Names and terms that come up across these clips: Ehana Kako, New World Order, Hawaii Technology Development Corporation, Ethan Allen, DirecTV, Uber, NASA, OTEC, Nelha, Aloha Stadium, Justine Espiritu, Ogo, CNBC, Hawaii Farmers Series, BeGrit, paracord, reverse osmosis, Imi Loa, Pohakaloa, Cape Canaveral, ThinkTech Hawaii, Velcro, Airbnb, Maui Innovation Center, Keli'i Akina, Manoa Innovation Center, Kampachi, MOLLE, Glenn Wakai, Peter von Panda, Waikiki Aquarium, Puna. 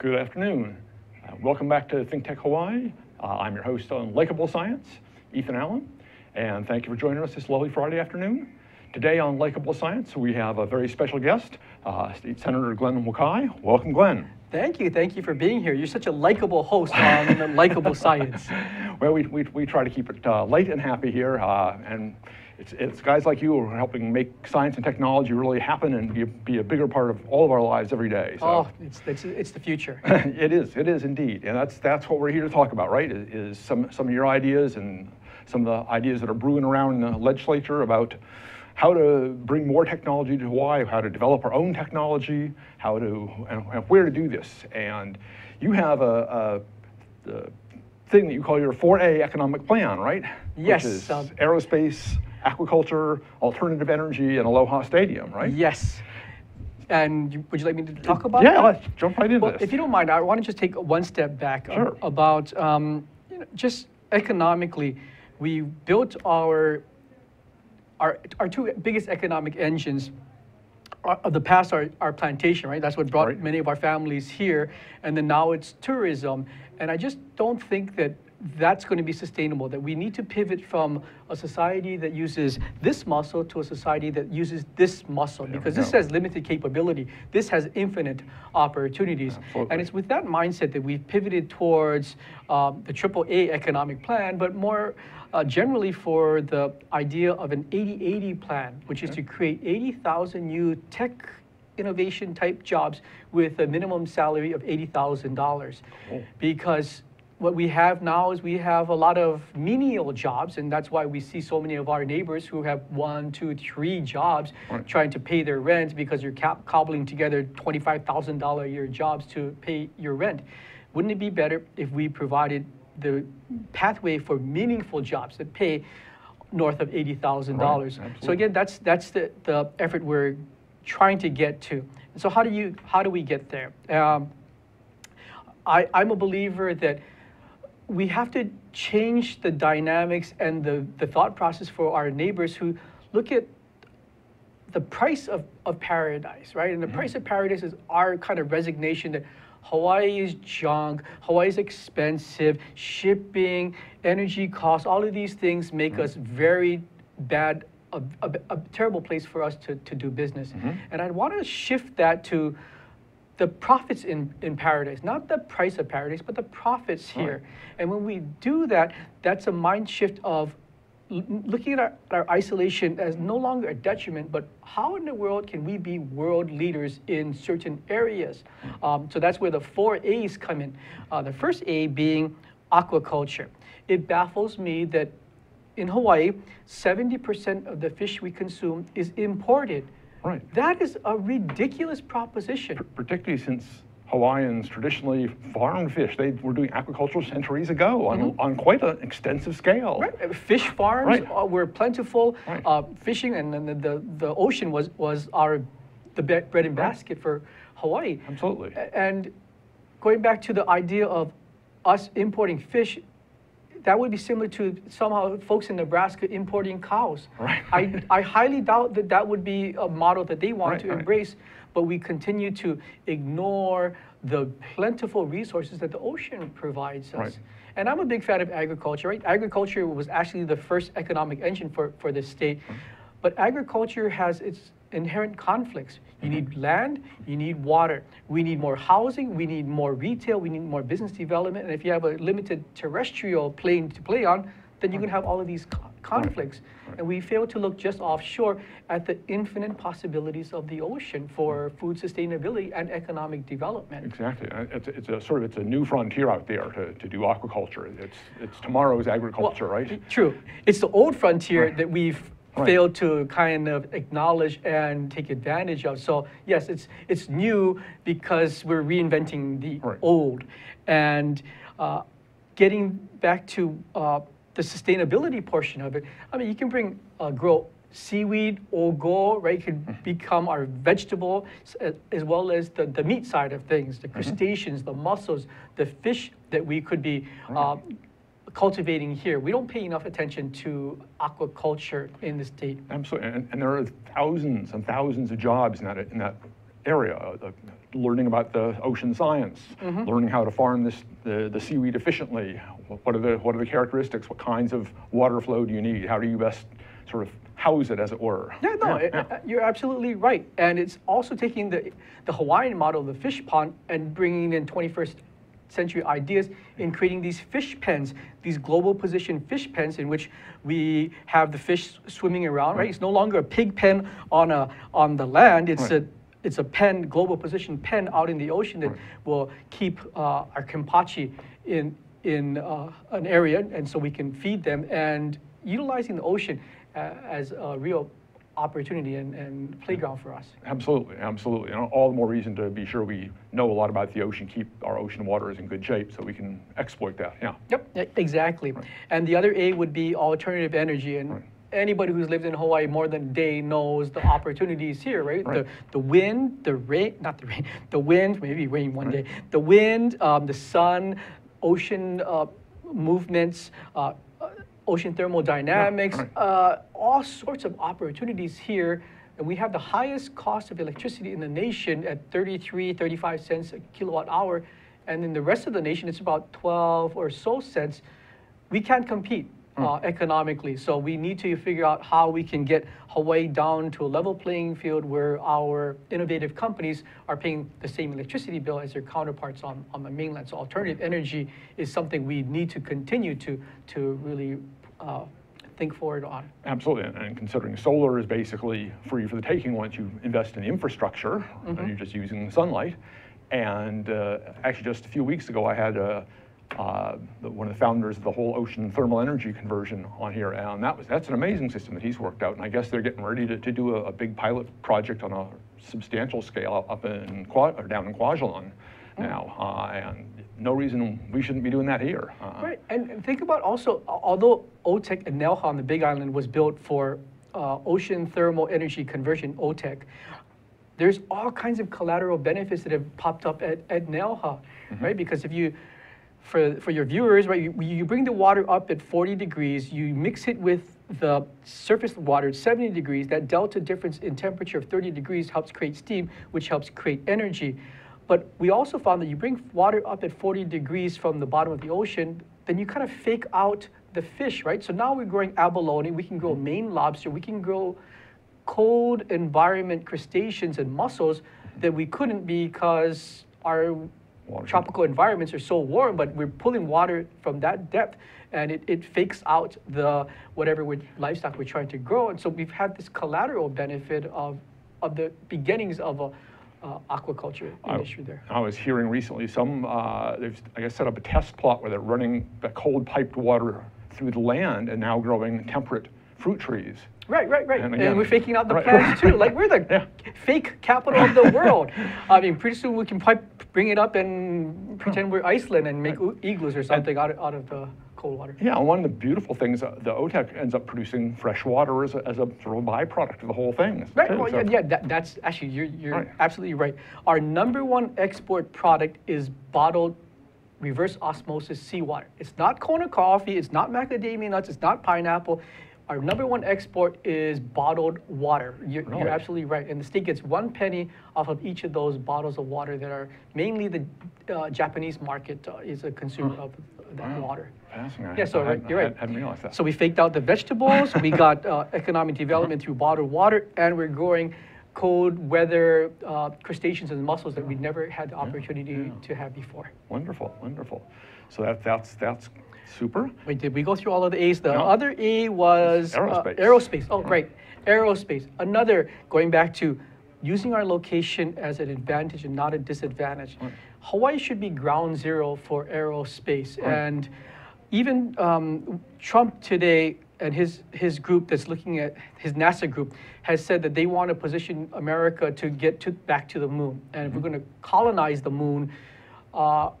Good afternoon. Welcome back to ThinkTech Hawaii. I'm your host on Likeable Science, Ethan Allen, and thank you for joining us this lovely Friday afternoon. Today on Likeable Science, we have a very special guest, State Senator Glenn Wakai. Welcome, Glenn. Thank you for being here. You're such a likable host on Likeable Science. Well, we try to keep it light and happy here, and it's guys like you who are helping make science and technology really happen and be a bigger part of all of our lives every day. So. Oh, it's the future. It is indeed, and that's what we're here to talk about, right? Is some of your ideas and some of the ideas that are brewing around in the legislature about how to bring more technology to Hawaii, how to develop our own technology, how to and where to do this. And you have a thing that you call your 4A economic plan, right? Yes. Which is aerospace, aquaculture, alternative energy, and Aloha Stadium, right? Yes. And would you like me to talk about that? Yeah, let's jump right into this. If you don't mind, I want to just take one step back. Sure. About just economically, we built our two biggest economic engines of the past are our plantation, right? That's what brought many of our families here. And then now it's tourism. And I just don't think that that's going to be sustainable, that we need to pivot from a society that uses this muscle to a society that uses this muscle, because this has limited capability. This has infinite opportunities. Absolutely. And it's with that mindset that we've pivoted towards the AAA economic plan, but more generally for the idea of an 80-80 plan, which is to create 80,000 new tech innovation type jobs with a minimum salary of $80,000. Cool. Because what we have now is we have a lot of menial jobs, and that's why we see so many of our neighbors who have 1, 2, 3 jobs trying to pay their rent, because you're cobbling together $25,000 a year jobs to pay your rent. Wouldn't it be better if we provided the pathway for meaningful jobs that pay north of $80,000? So again, that's the effort we're trying to get to. And so how do we get there? I'm a believer that we have to change the dynamics and the thought process for our neighbors who look at the price of paradise, right? And the price of paradise is our kind of resignation that Hawaii is junk, Hawaii is expensive, shipping, energy costs, all of these things make us very bad, a terrible place for us to do business. And I want to shift that to the profits in paradise, not the price of paradise, but the profits here. And when we do that, that's a mind shift of looking at our isolation as no longer a detriment, but how in the world can we be world leaders in certain areas? So that's where the 4 A's come in. The first A being aquaculture. It baffles me that in Hawaii, 70% of the fish we consume is imported. Right. That is a ridiculous proposition. Particularly since Hawaiians traditionally farmed fish. They were doing aquaculture centuries ago on quite an extensive scale. Right. Fish farms were plentiful. Right. Fishing and the ocean was the bread and basket for Hawaii. Absolutely. And going back to the idea of us importing fish, that would be similar to somehow folks in Nebraska importing cows. Right. I highly doubt that that would be a model that they want to embrace, but we continue to ignore the plentiful resources that the ocean provides us. And I'm a big fan of agriculture, right? Agriculture was actually the first economic engine for this state, but agriculture has its inherent conflicts. You need land, you need water. We need more housing, we need more retail, we need more business development. And if you have a limited terrestrial plane to play on, then you can have all of these conflicts. And we fail to look just offshore at the infinite possibilities of the ocean for food sustainability and economic development. Exactly. It's a new frontier out there to do aquaculture. It's tomorrow's agriculture, right? True. It's the old frontier that we've failed to kind of acknowledge and take advantage of. So yes, it's new because we're reinventing the old. And getting back to the sustainability portion of it, I mean, you can grow seaweed, ogo, right? It could become our vegetable, as well as the meat side of things, the crustaceans, the mussels, the fish that we could be cultivating here. We don't pay enough attention to aquaculture in the state. Absolutely, and there are thousands and thousands of jobs in that area, learning about the ocean science, learning how to farm the seaweed efficiently. What are the characteristics? What kinds of water flow do you need? How do you best sort of house it, as it were? You're absolutely right. And it's also taking the Hawaiian model, the fish pond, and bringing in 21st century ideas in creating these fish pens, these global position fish pens in which we have the fish swimming around, right? It's no longer a pig pen on the land. It's a pen, global position pen out in the ocean that will keep our kampachi in an area, and so we can feed them, and utilizing the ocean as a real opportunity and playground for us. Absolutely, absolutely. And all the more reason to be sure we know a lot about the ocean, keep our ocean waters in good shape so we can exploit that. Yeah. Yep, exactly. Right. And the other A would be alternative energy. And anybody who's lived in Hawaii more than a day knows the opportunities here, right? The wind, the rain, not the rain, the wind, maybe rain one day, the wind, the sun, ocean movements, ocean thermodynamics, all sorts of opportunities here. And we have the highest cost of electricity in the nation at 33-35 cents a kilowatt hour. And in the rest of the nation, it's about 12 or so cents. We can't compete economically. So we need to figure out how we can get Hawaii down to a level playing field where our innovative companies are paying the same electricity bill as their counterparts on the mainland. So alternative energy is something we need to continue to really think forward on. Absolutely, and considering solar is basically free for the taking once you invest in the infrastructure, and you're just using the sunlight. And actually just a few weeks ago, I had a one of the founders of the whole ocean thermal energy conversion on here, and that's an amazing system that he's worked out, and I guess they're getting ready to do a big pilot project on a substantial scale up in down in Kwajalein now, and no reason we shouldn't be doing that here. Right, and think about also, although OTEC and Nelha on the Big Island was built for ocean thermal energy conversion, OTEC, there's all kinds of collateral benefits that have popped up at Nelha, right? Because if you For your viewers, right, you bring the water up at 40 degrees, you mix it with the surface water at 70 degrees, that delta difference in temperature of 30 degrees helps create steam, which helps create energy. But we also found that you bring water up at 40 degrees from the bottom of the ocean, then you kind of fake out the fish, right? So now we're growing abalone, we can grow Maine lobster, we can grow cold environment crustaceans and mussels that we couldn't because our tropical environments are so warm, but we're pulling water from that depth, and it fakes out the whatever livestock we're trying to grow. And so we've had this collateral benefit of the beginnings of a aquaculture industry there. I was hearing recently they've, I guess, set up a test plot where they're running the cold piped water through the land and now growing temperate fruit trees. Right. And, we're faking out the plants too. Like, we're the fake capital of the world. I mean, pretty soon we can bring it up and pretend we're Iceland and make igloos or something out of the cold water. Yeah, and one of the beautiful things, the OTEC ends up producing fresh water as a sort of byproduct of the whole thing. Right, well, that's actually, you're absolutely right. Our number one export product is bottled reverse osmosis seawater. It's not Kona coffee, it's not macadamia nuts, it's not pineapple. Our number one export is bottled water. You're absolutely right. And the state gets 1 penny off of each of those bottles of water that are mainly the Japanese market is a consumer of that water. Fascinating. Yeah, so you're right. I hadn't realized that. So we faked out the vegetables. We got economic development through bottled water, and we're growing cold weather crustaceans and mussels that we'd never had the opportunity to have before. Wonderful, wonderful. So that's super. Wait, did we go through all of the A's? The other A was aerospace. Aerospace. Oh, right. Aerospace. Another, going back to using our location as an advantage and not a disadvantage. Hawaii should be ground zero for aerospace. And even Trump today and his group that's looking at, his NASA group, has said that they want to position America to get back to the moon. And if we're going to colonize the moon,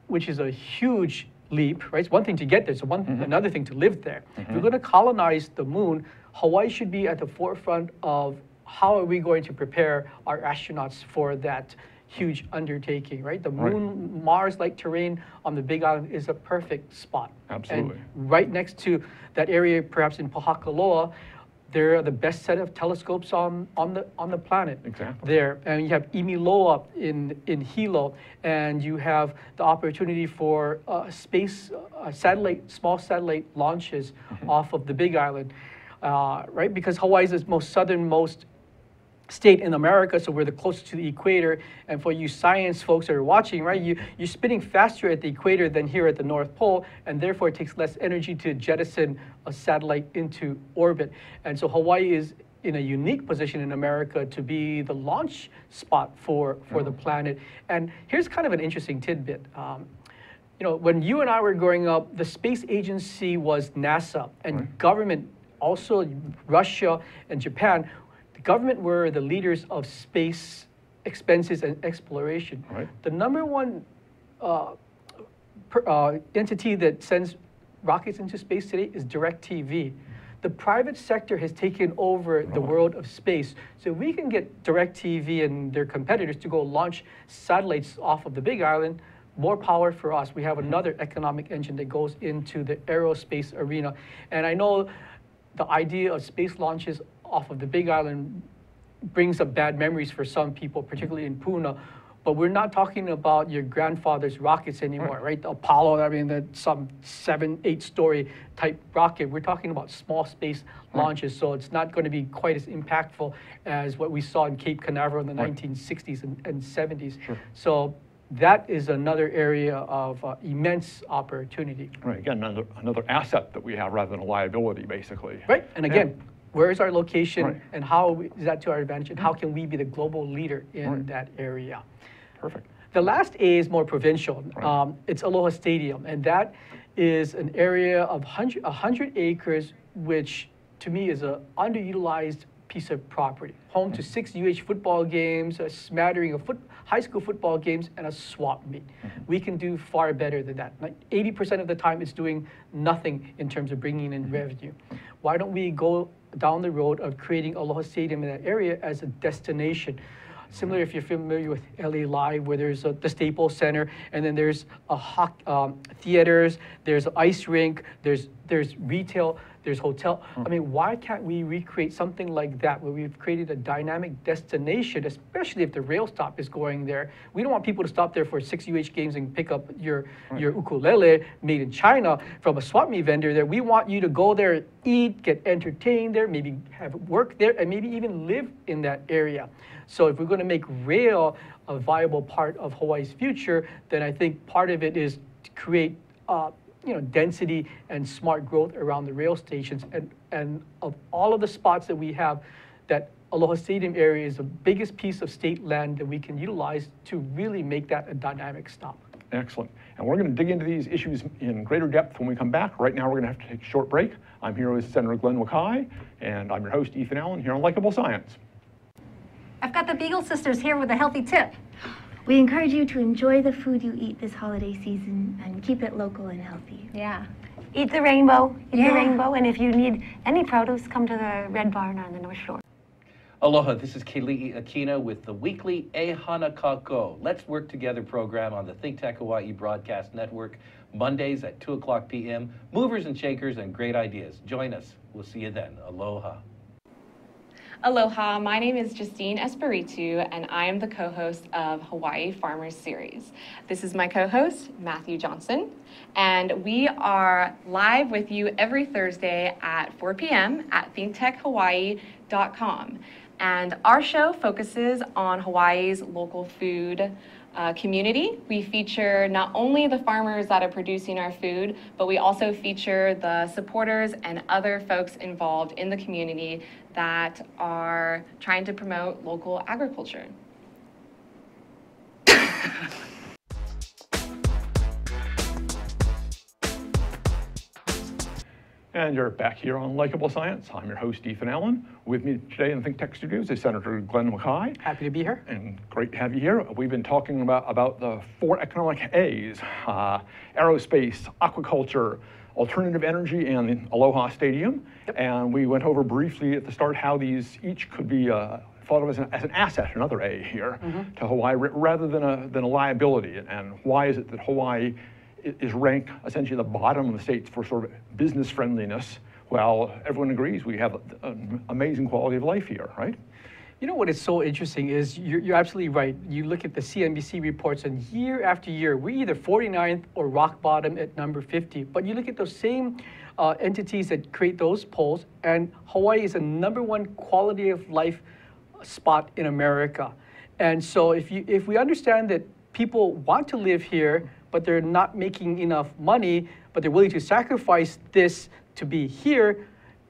which is a huge leap, right? It's one thing to get there, it's another thing to live there. If we're going to colonize the moon, Hawaii should be at the forefront of how are we going to prepare our astronauts for that huge undertaking, right? The moon, Mars-like terrain on the Big Island is a perfect spot. Absolutely. And right next to that area, perhaps in Pohakaloa, They're the best set of telescopes on the planet. Exactly. There, and you have Imi Loa in Hilo, and you have the opportunity for space small satellite launches off of the Big Island, right? Because Hawaii is the most southernmost state in America, so we're the closest to the equator. And for you science folks that are watching, right, you're spinning faster at the equator than here at the North Pole, and therefore it takes less energy to jettison a satellite into orbit. And so Hawaii is in a unique position in America to be the launch spot for the planet. And here's kind of an interesting tidbit. You know, when you and I were growing up, the space agency was NASA, and government, also Russia and Japan, government were the leaders of space expenses and exploration. Right. The number one entity that sends rockets into space today is DirecTV. The private sector has taken over the world of space. So we can get DirecTV and their competitors to go launch satellites off of the Big Island. More power for us. We have another economic engine that goes into the aerospace arena. And I know the idea of space launches off of the Big Island brings up bad memories for some people, particularly in Puna, but we're not talking about your grandfather's rockets anymore, right? The Apollo, I mean, some 7-8 story type rocket. We're talking about small space launches, so it's not going to be quite as impactful as what we saw in Cape Canaveral in the 1960s and 70s. Sure. So that is another area of immense opportunity. Right, again, another asset that we have rather than a liability, basically. Right, and again, where is our location and how is that to our advantage, and how can we be the global leader in that area? Perfect. The last A is more provincial. It's Aloha Stadium, and that is an area of 100 acres, which to me is an underutilized piece of property. Home to 6 UH football games, a smattering of high school football games, and a swap meet. We can do far better than that. Like 80% of the time it's doing nothing in terms of bringing in revenue. Why don't we go down the road of creating Aloha Stadium in that area as a destination? Similar, if you're familiar with L.A. Live, where there's the Staples Center, and then there's a theaters, there's an ice rink, there's retail, there's hotel. I mean, why can't we recreate something like that, where we've created a dynamic destination, especially if the rail stop is going there? We don't want people to stop there for 6 UH games and pick up your ukulele made in China from a swap meet vendor there. We want you to go there, eat, get entertained there, maybe have work there, and maybe even live in that area. So if we're going to make rail a viable part of Hawaii's future, then I think part of it is to create density and smart growth around the rail stations. And of all of the spots that we have, that Aloha Stadium area is the biggest piece of state land that we can utilize to really make that a dynamic stop. Excellent. And we're going to dig into these issues in greater depth when we come back. Right now, we're going to have to take a short break. I'm here with Senator Glenn Wakai, and I'm your host, Ethan Allen, here on Likeable Science. I've got the Beagle Sisters here with a healthy tip. We encourage you to enjoy the food you eat this holiday season and keep it local and healthy. Yeah. Eat the rainbow. Eat the rainbow. And if you need any produce, come to the Red Barn on the North Shore. Aloha, this is Keli'i Akina with the weekly Ehana Kako, Let's Work Together program on the ThinkTech Hawaii Broadcast Network, Mondays at 2 o'clock p.m. Movers and shakers and great ideas. Join us. We'll see you then. Aloha. Aloha, my name is Justine Espiritu, and I am the co-host of Hawaii Farmers Series. This is my co-host, Matthew Johnson, and we are live with you every Thursday at 4 p.m. at thinktechhawaii.com. And our show focuses on Hawaii's local food community. We feature not only the farmers that are producing our food, but we also feature the supporters and other folks involved in the community that are trying to promote local agriculture. And you're back here on Likeable Science. I'm your host, Ethan Allen. With me today in ThinkTech Studios is Senator Glenn Wakai. Happy to be here. And great to have you here. We've been talking about the 4 economic A's, aerospace, aquaculture, alternative energy, and Aloha Stadium. Yep. And we went over briefly at the start how these each could be thought of as an asset, another A here, to Hawaii, rather than a liability. And why is it that Hawaii is ranked essentially the bottom of the states for sort of business friendliness, well, everyone agrees we have an amazing quality of life here, right? You know what is so interesting is you're absolutely right. You look at the CNBC reports, and year after year, we're either 49th or rock bottom at number 50. But you look at those same entities that create those polls, and Hawaii is the #1 quality of life spot in America. And so if we understand that people want to live here, but they're not making enough money, but they're willing to sacrifice this to be here,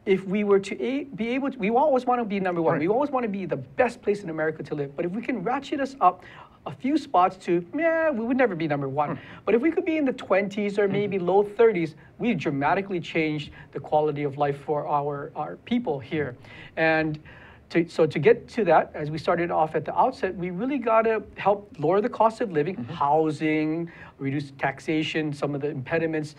if we were to be able to, we always want to be #1. Right. We always want to be the best place in America to live. But if we can ratchet us up a few spots to, yeah, we would never be #1. But if we could be in the 20s or maybe low 30s, we dramatically changed the quality of life for our people here. And so to get to that, as we started off at the outset, we really got to help lower the cost of living, housing, reduce taxation, some of the impediments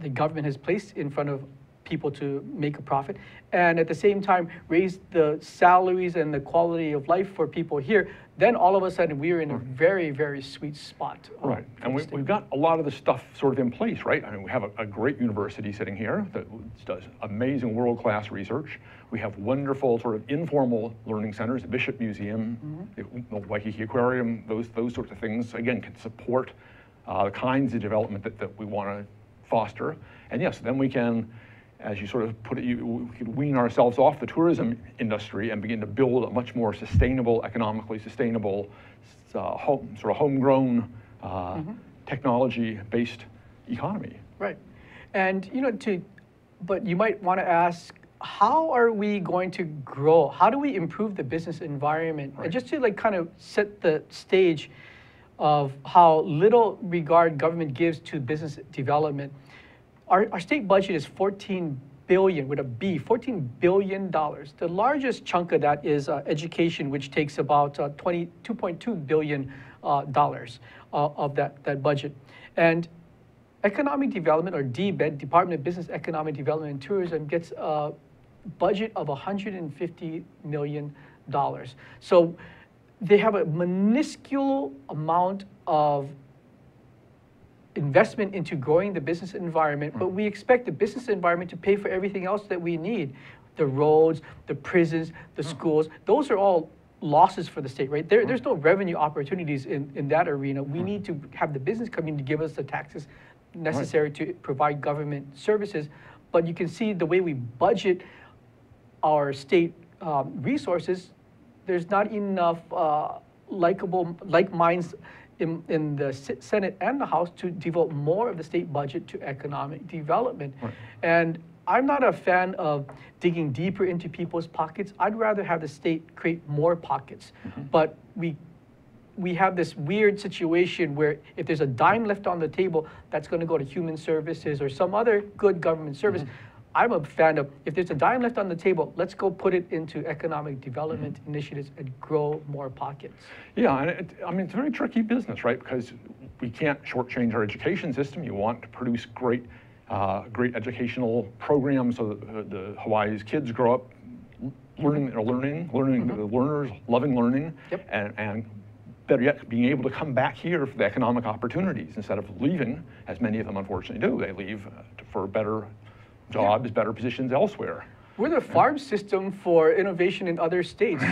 the government has placed in front of people to make a profit, and at the same time raise the salaries and the quality of life for people here. Then all of a sudden we are in a very, very sweet spot. Right, and we've got a lot of the stuff sort of in place, right? I mean, we have a great university sitting here that does amazing world-class research. We have wonderful sort of informal learning centers, the Bishop Museum, the Waikiki Aquarium, those sorts of things, again, can support the kinds of development that we want to foster. And yes, then we can, as you sort of put it, we could wean ourselves off the tourism industry and begin to build a much more sustainable, economically sustainable, sort of homegrown, technology-based economy. Right, and you know, but you might want to ask, how are we going to grow? How do we improve the business environment? Right. And just to like kind of set the stage of how little regard government gives to business development. Our state budget is $14 billion, with a B, $14 billion. The largest chunk of that is education, which takes about $22.2 billion of that budget. And economic development, or DBED, Department of Business, Economic Development and Tourism, gets a budget of $150 million. So they have a minuscule amount of investment into growing the business environment, but we expect the business environment to pay for everything else that we need. The roads, the prisons, the schools, those are all losses for the state, right? There's no revenue opportunities in that arena. We need to have the business community give us the taxes necessary to provide government services, but you can see the way we budget our state resources, there's not enough like minds in the Senate and the House to devote more of the state budget to economic development. Right. And I'm not a fan of digging deeper into people's pockets. I'd rather have the state create more pockets. But we have this weird situation where if there's a dime left on the table, that's going to go to human services or some other good government service. I'm a fan of, if there's a dime left on the table, let's go put it into economic development initiatives and grow more pockets. Yeah, and I mean, it's a very tricky business, right? Because we can't shortchange our education system. You want to produce great, great educational programs so that Hawaii's kids grow up learning, the learners loving learning, and better yet, being able to come back here for the economic opportunities instead of leaving, as many of them unfortunately do. They leave for better jobs, better positions elsewhere. We're the farm system for innovation in other states.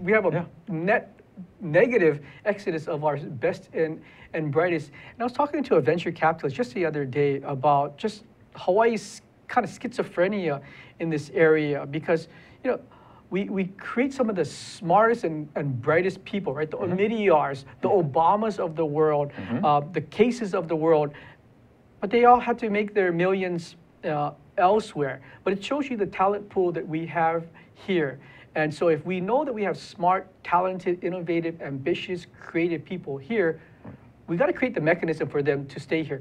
We have a net negative exodus of our best and brightest. And I was talking to a venture capitalist just the other day about just Hawaii's kind of schizophrenia in this area, because you know, we create some of the smartest and brightest people, right? The Omidyars, the Obamas of the world, the Cases of the world, but they all had to make their millions elsewhere. But it shows you the talent pool that we have here. And so if we know that we have smart, talented, innovative, ambitious, creative people here, we got to create the mechanism for them to stay here.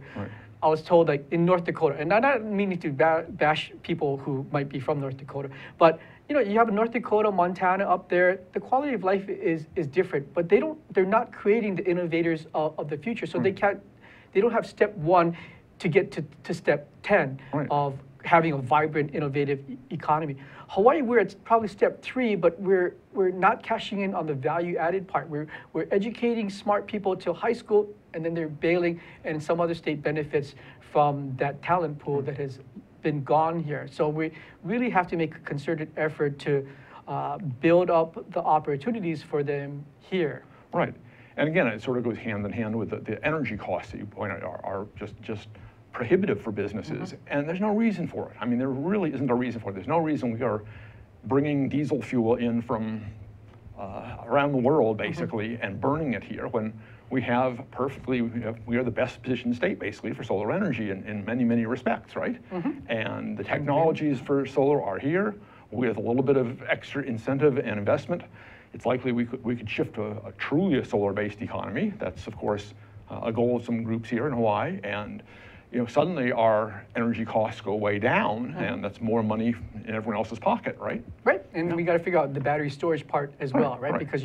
I was told, like in North Dakota, and I'm not meaning to bash people who might be from North Dakota, but you know, you have North Dakota, Montana up there, the quality of life is different, but they're not creating the innovators of the future. So they don't have step one to get to step 10 of having a vibrant, innovative economy. Hawaii, we're at probably step 3, but we're not cashing in on the value-added part. We're educating smart people to high school, and then they're bailing, and some other state benefits from that talent pool that has been gone here. So we really have to make a concerted effort to build up the opportunities for them here. Right. And again, it sort of goes hand in hand with the energy costs that you point out are just prohibitive for businesses. Mm-hmm. And there's no reason for it. I mean, there really isn't a reason for it. There's no reason we are bringing diesel fuel in from around the world, basically, mm-hmm. and burning it here when we have we are the best positioned state, basically, for solar energy in many, many respects, right? Mm-hmm. And the technologies mm-hmm. for solar are here. With a little bit of extra incentive and investment, it's likely we could shift to a truly solar-based economy. That's, of course, a goal of some groups here in Hawaii. And suddenly our energy costs go way down, mm-hmm. and that's more money in everyone else's pocket, right? Right, and yeah. we got to figure out the battery storage part as well, right? Because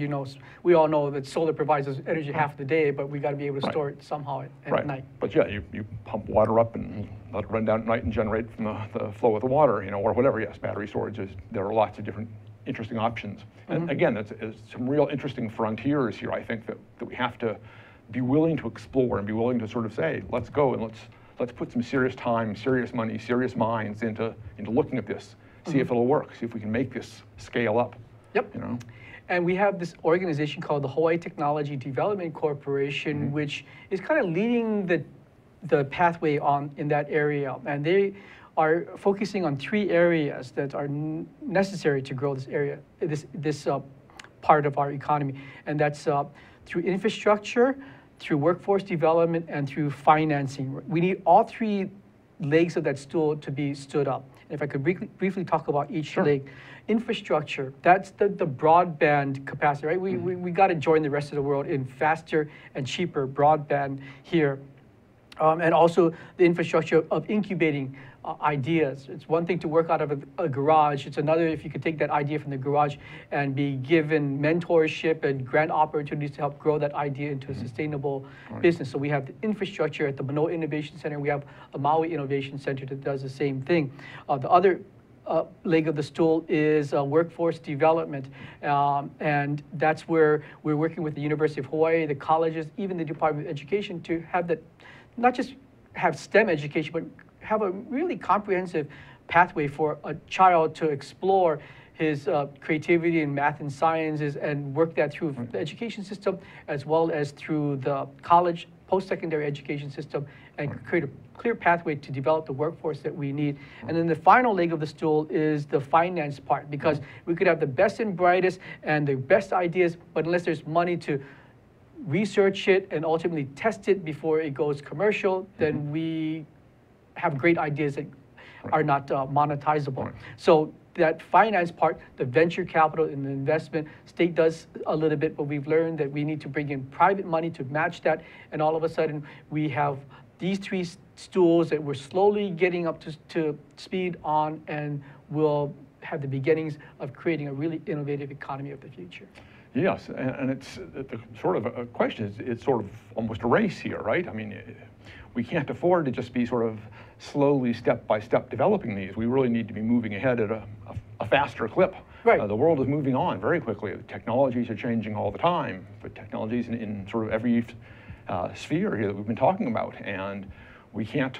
we all know that solar provides us energy half the day, but we got to be able to store it somehow at night. But yeah, you pump water up and let it run down at night and generate from the flow of the water, or whatever. Yes, battery storage there are lots of different interesting options. Mm-hmm. And again, it's some real interesting frontiers here, I think, that we have to be willing to explore and be willing to sort of say, let's go and let's put some serious time, serious money, serious minds into looking at this, see mm-hmm. if it'll work, see if we can make this scale up. Yep. And we have this organization called the Hawaii Technology Development Corporation, mm-hmm. which is kind of leading the pathway in that area. And they are focusing on three areas that are necessary to grow this area, this part of our economy. And that's through infrastructure, through workforce development, and through financing. We need all three legs of that stool to be stood up. If I could briefly talk about each sure. leg. Infrastructure, that's the broadband capacity, right? Mm-hmm. We got to join the rest of the world in faster and cheaper broadband here. And also the infrastructure of incubating ideas. It's one thing to work out of a garage. It's another if you could take that idea from the garage and be given mentorship and grant opportunities to help grow that idea into a sustainable business. So we have the infrastructure at the Manoa Innovation Center. We have a Maui Innovation Center that does the same thing. The other leg of the stool is workforce development, and that's where we're working with the University of Hawaii, the colleges, even the Department of Education to have that, not just have STEM education, but have a really comprehensive pathway for a child to explore his creativity in math and sciences and work that through the education system as well as through the college post-secondary education system and create a clear pathway to develop the workforce that we need. And then the final leg of the stool is the finance part, because we could have the best and brightest and the best ideas, but unless there's money to research it and ultimately test it before it goes commercial, then we have great ideas that are not monetizable. Right. So that finance part, the venture capital and the investment, state does a little bit, but we've learned that we need to bring in private money to match that, and all of a sudden we have these three stools that we're slowly getting up to speed on, and we'll have the beginnings of creating a really innovative economy of the future. Yes, and it's sort of a question. It's sort of almost a race here, right? I mean, we can't afford to just be sort of slowly, step by step, developing these. We really need to be moving ahead at a faster clip. Right. The world is moving on very quickly. Technologies are changing all the time, but technologies in sort of every sphere here that we've been talking about, and we can't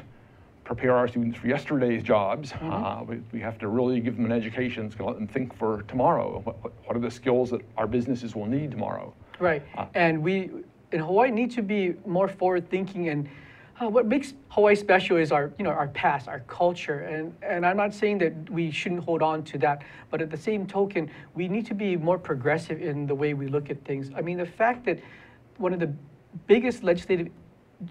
prepare our students for yesterday's jobs. Mm-hmm. We have to really give them an education to let them think for tomorrow. What are the skills that our businesses will need tomorrow? Right, and we in Hawaii need to be more forward-thinking. And what makes Hawaii special is our past, our culture. And I'm not saying that we shouldn't hold on to that, but at the same token, we need to be more progressive in the way we look at things. I mean, the fact that one of the biggest legislative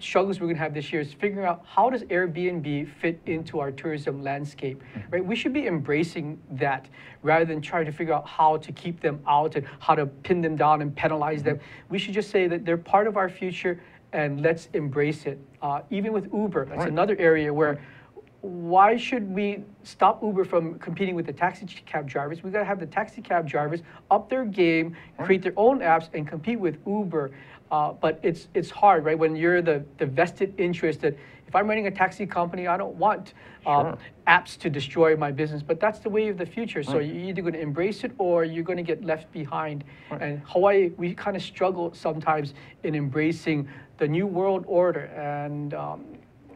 struggles we're going to have this year is figuring out how does Airbnb fit into our tourism landscape, right? We should be embracing that rather than trying to figure out how to keep them out and how to pin them down and penalize them. We should just say that they're part of our future and let's embrace it. Even with Uber, that's another area where why should we stop Uber from competing with the taxi cab drivers? We've got to have the taxi cab drivers up their game, create their own apps, and compete with Uber. But it's hard, right? When you're the vested interest that if I'm running a taxi company, I don't want apps to destroy my business. But that's the way of the future. So you're either going to embrace it or you're going to get left behind. And Hawaii, we kind of struggle sometimes in embracing the new world order. And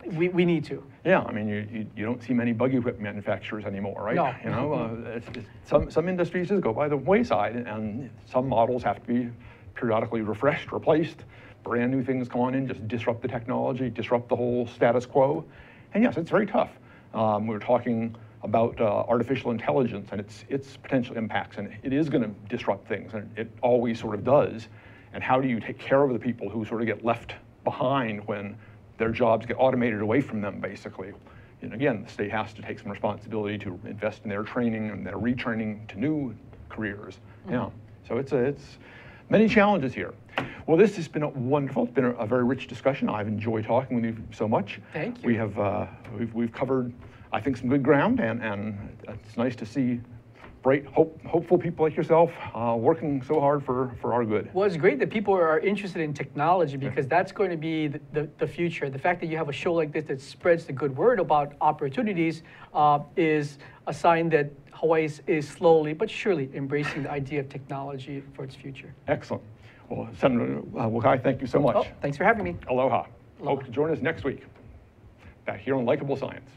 We need to. Yeah, I mean, you don't see many buggy whip manufacturers anymore, right? No. You know, some industries just go by the wayside, and some models have to be periodically refreshed, replaced, brand new things come on in, just disrupt the technology, disrupt the whole status quo. And yes, it's very tough. We were talking about artificial intelligence and its potential impacts, and it is going to disrupt things, and it always sort of does. And how do you take care of the people who sort of get left behind when their jobs get automated away from them, basically? And again, the state has to take some responsibility to invest in their training and their retraining to new careers. Mm-hmm. Yeah, so it's many challenges here. Well, this has been wonderful. It's been a very rich discussion. I've enjoyed talking with you so much. Thank you. We have we've covered, I think, some good ground, and it's nice to see bright, hopeful people like yourself working so hard for our good. Well, it's great that people are interested in technology, because that's going to be the future. The fact that you have a show like this that spreads the good word about opportunities is a sign that Hawaii is slowly but surely embracing the idea of technology for its future. Excellent. Well, Senator Wakai, thank you so much. Oh, thanks for having me. Aloha. Hope to join us next week back here on Likeable Science.